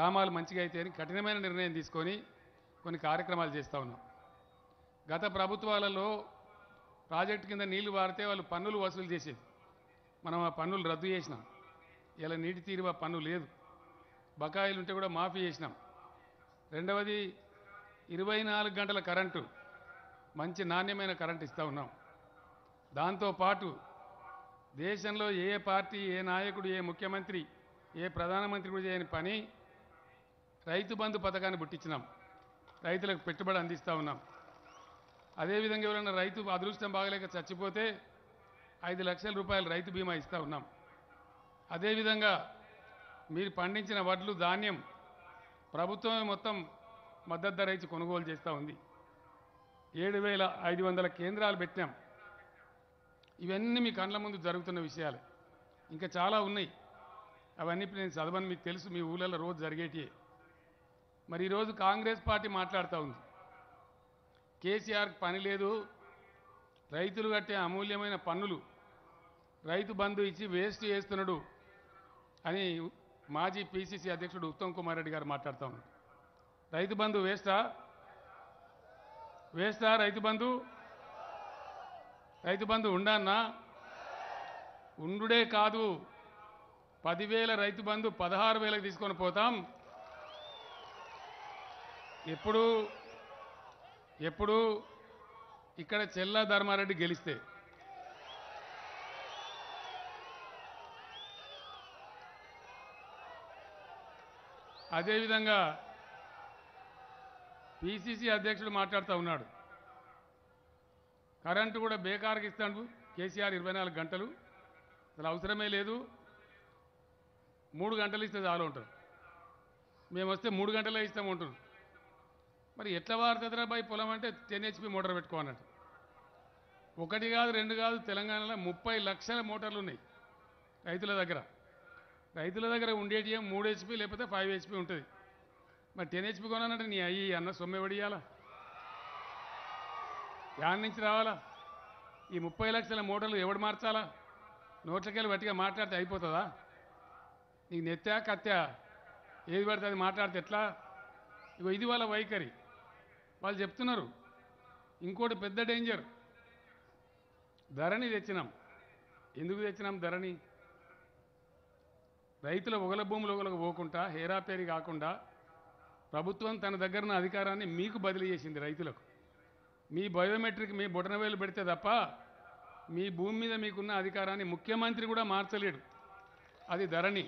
గ్రామాలు మంచిగా అయితే అని కఠినమైన నిర్ణయం తీసుకొని కొన్ని కార్యక్రమాలు చేస్తా ఉన్నాం. గత ప్రభుత్వాలలో ప్రాజెక్ట్ కింద నీళ్లు వారితే వాళ్ళు పన్నులు వసూలు చేసేది, మనం ఆ పన్నులు రద్దు చేసినాం. ఇలా నీటి తీరువ పన్ను లేదు, బకాయిలు ఉంటే కూడా మాఫీ చేసినాం. రెండవది 24 గంటల కరెంటు, మంచి నాణ్యమైన కరెంటు ఇస్తూ ఉన్నాం. దాంతోపాటు దేశంలో ఏ పార్టీ, ఏ నాయకుడు, ఏ ముఖ్యమంత్రి, ఏ ప్రధానమంత్రి కూడా చేయని పని రైతు బంధు పథకాన్ని పుట్టించినాం, రైతులకు పెట్టుబడి అందిస్తూ ఉన్నాం. అదేవిధంగా ఎవరైనా రైతు అదృష్టం బాగలేక చచ్చిపోతే 5 లక్షల రూపాయలు రైతు బీమా ఇస్తూ ఉన్నాం. అదేవిధంగా మీరు పండించిన వడ్లు, ధాన్యం ప్రభుత్వమే మొత్తం మద్దతు ధర ఇచ్చి కొనుగోలు చేస్తూ ఉంది. 7,500 కేంద్రాలు పెట్టాం. ఇవన్నీ మీ కళ్ళ ముందు జరుగుతున్న విషయాలు, ఇంకా చాలా ఉన్నాయి. అవన్నీ నేను చదవని మీకు తెలుసు, మీ ఊళ్ళలో రోజు జరిగేటివే. మరి ఈరోజు కాంగ్రెస్ పార్టీ మాట్లాడుతూ ఉంది, కేసీఆర్కి పని లేదు, రైతులు కట్టే అమూల్యమైన పన్నులు రైతు బంధు ఇచ్చి వేస్ట్ చేస్తున్నాడు అని మాజీ పీసీసీ అధ్యక్షుడు ఉత్తమ్ కుమార్ రెడ్డి గారు మాట్లాడుతూ ఉన్నారు. రైతు బంధు వేస్టా? రైతు బంధు ఉండన్నా? ఉండుడే కాదు, 10,000 రైతు బంధు 16,000కు తీసుకొని పోతాం. ఎప్పుడు ఇక్కడ చెల్లా ధర్మారెడ్డి గెలిస్తే, అదేవిధంగా పీసీసీ అధ్యక్షుడు మాట్లాడుతూ ఉన్నాడు, కరెంటు కూడా బేకార్కి ఇస్తాడు కేసీఆర్, 24 గంటలు అసలు అవసరమే లేదు, 3 గంటలు ఇస్తే చాలు ఉంటారు, మేము వస్తే 3 గంటలే ఇస్తామంటారు. మరి ఎట్లా వార్తరా బాయ్ పొలం అంటే 10 HP మోటార్ పెట్టుకోనట్టు. 1 కాదు 2 కాదు, తెలంగాణలో 30 లక్షల మోటార్లు ఉన్నాయి రైతుల దగ్గర. ఉండేటి 3 HP లేకపోతే 5 HP ఉంటుంది. మరి 10 HP కొనాలంటే నీ అయ్యి అన్న సొమ్మె వడియాలా, యాడ్ నుంచి రావాలా? ఈ 30 లక్షల మోటార్లు ఎవడు మార్చాలా? నోట్లకెళ్ళి గట్టిగా మాట్లాడితే అయిపోతుందా? నీకు నెత్తా కత్తా ఏది పడితే అది మాట్లాడితే ఎట్లా? ఇది వాళ్ళ వైఖరి, వాళ్ళు చెప్తున్నారు. ఇంకోటి పెద్ద డేంజర్, ధరణి తెచ్చినాం. ఎందుకు తెచ్చినాం ధరణి? రైతుల ఒగల భూములు ఒకలకు పోకుండా, హేరాపేరి కాకుండా ప్రభుత్వం తన దగ్గర ఉన్న అధికారాన్ని మీకు బదిలీ చేసింది రైతులకు. మీ బయోమెట్రిక్, మీ బొటనవేలు పెడితే తప్ప మీ భూమి మీద మీకున్న అధికారాన్ని ముఖ్యమంత్రి కూడా మార్చలేడు. అది ధరణి.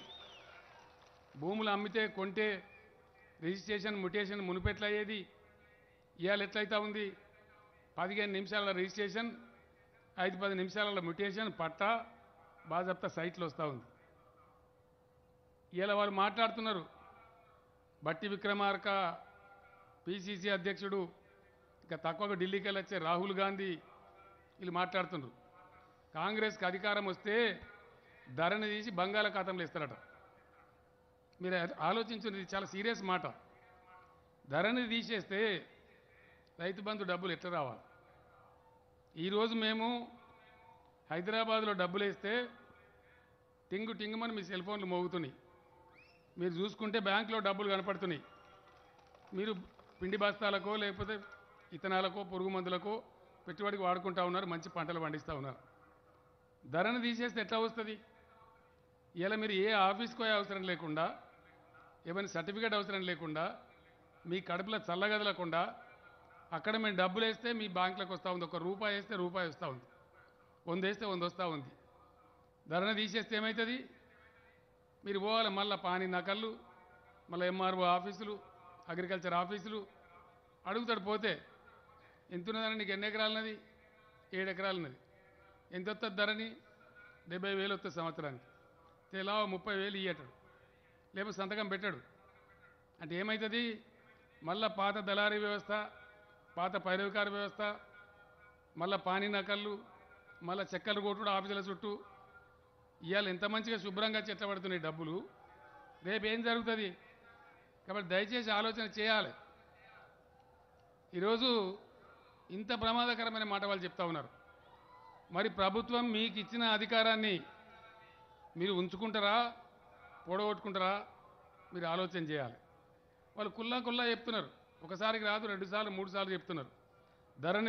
భూములు అమ్మితే, కొంటే రిజిస్ట్రేషన్, మ్యుటేషన్ మునుపెట్లా అయ్యేది, ఇవాళ ఎట్లయితే ఉంది? 15 నిమిషాల రిజిస్ట్రేషన్, 5-10 నిమిషాల మ్యుటేషన్, పట్టా బాజప్తా సైట్లు వస్తూ ఉంది. ఇలా వాళ్ళు మాట్లాడుతున్నారు. బట్టి విక్రమార్క, పీసీసీ అధ్యక్షుడు, ఇంకా తక్కువగా ఢిల్లీకి వెళ్ళి వచ్చే రాహుల్ గాంధీ వీళ్ళు మాట్లాడుతున్నారు, కాంగ్రెస్కి అధికారం వస్తే ధరణి తీసి బంగాళాఖాతంలో ఇస్తారట. మీరు ఆలోచించున్నది చాలా సీరియస్ మాట. ధరణి తీసేస్తే రైతు బంధు డబ్బులు ఎట్లా రావాలి? ఈరోజు మేము హైదరాబాద్లో డబ్బులు వేస్తే టింగు టింగుమని మీ సెల్ ఫోన్లు మోగుతున్నాయి, మీరు చూసుకుంటే బ్యాంకులో డబ్బులు కనపడుతున్నాయి. మీరు పిండి బస్తాలకో లేకపోతే ఇతనాలకో, పురుగు మందులకో పెట్టుబడికి వాడుకుంటూ ఉన్నారు, మంచి పంటలు పండిస్తూ ఉన్నారు. ధరను తీసేస్తే ఎట్లా వస్తుంది? ఇలా మీరు ఏ ఆఫీస్కి పోయే అవసరం లేకుండా, ఏమైనా సర్టిఫికేట్ అవసరం లేకుండా, మీ కడుపులో చల్లగదలకుండా అక్కడ మేము డబ్బులు వేస్తే మీ బ్యాంకులకు వస్తూ ఉంది. 1 రూపాయి వేస్తే 1 రూపాయి వస్తూ ఉంది, 100 వేస్తే 100 వస్తూ ఉంది. ధరను తీసేస్తే ఏమవుతుంది? మీరు పోవాలి మళ్ళీ పానీ నకళ్ళు, మళ్ళీ ఎంఆర్ఓ ఆఫీసులు, అగ్రికల్చర్ ఆఫీసులు అడుగుతాడు. పోతే ఎంత ఉన్నదని, నీకు ఎన్ని ఎకరాలున్నది? 7 ఎకరాలున్నది, ఎంత వస్తుంది ధరని? 70,000 వస్తుంది సంవత్సరానికి. తెలా 30,000 ఇయ్యటడు, లేకపోతే సంతకం పెట్టాడు. అంటే ఏమవుతుంది? మళ్ళీ పాత దళారీ వ్యవస్థ, పాత పైరవికార వ్యవస్థ, మళ్ళీ పానీ నకళ్ళు, మళ్ళీ చెక్కలు కొట్టుడు ఆఫీసుల చుట్టూ. ఇవాళ ఎంత మంచిగా శుభ్రంగా చెట్ల పడుతున్నాయి డబ్బులు, రేపు ఏం జరుగుతుంది? కాబట్టి దయచేసి ఆలోచన చేయాలి. ఈరోజు ఇంత ప్రమాదకరమైన మాట వాళ్ళు చెప్తా ఉన్నారు. మరి ప్రభుత్వం మీకు ఇచ్చిన అధికారాన్ని మీరు ఉంచుకుంటారా, పొడగొట్టుకుంటారా? మీరు ఆలోచన చేయాలి. వాళ్ళు కుల్లా కుల్లా చెప్తున్నారు, ఒకసారికి రాదు, రెండుసార్లు మూడుసార్లు చెప్తున్నారు. ధరణి